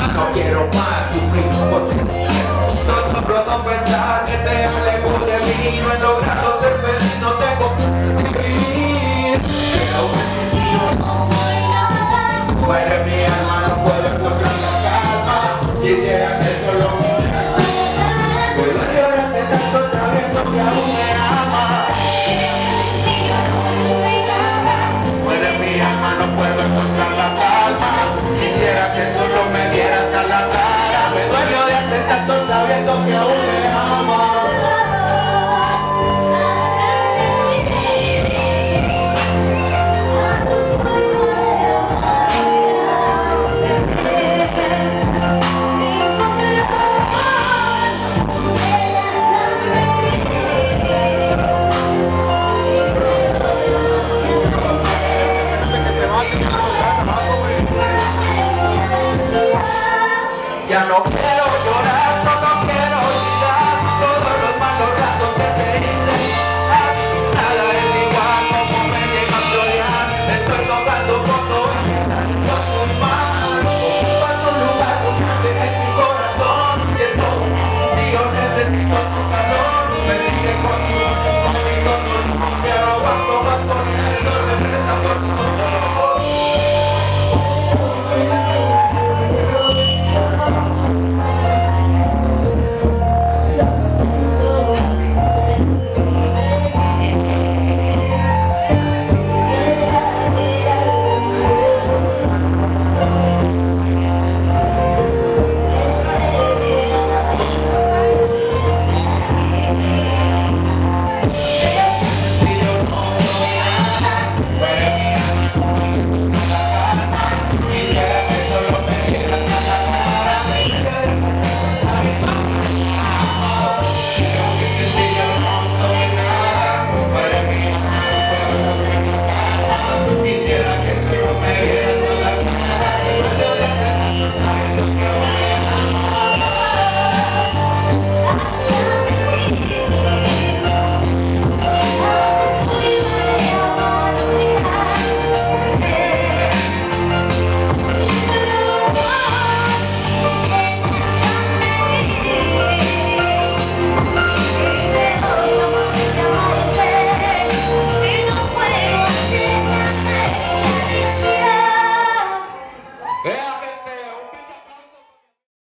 No quiero más sufrir por ti. No puedo pensar que te alejo de mí. No he logrado ser feliz, no tengo que vivir. Pero contigo no soy nada. Tú eres mi alma, no puedo encontrar la calma. Quisiera que solo